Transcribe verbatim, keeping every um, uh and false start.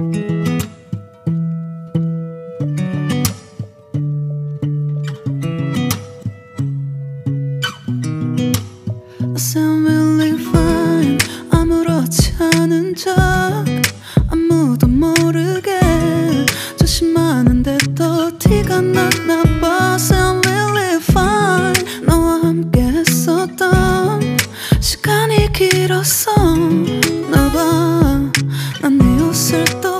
I sound really fine. 아무렇지 않은 척 아무도 모르게 조심하는데 더 티가 났나 봐. I sound really fine. 너와 함께 했었던 시간이 길었어 나 봐. 난 네 옷을 또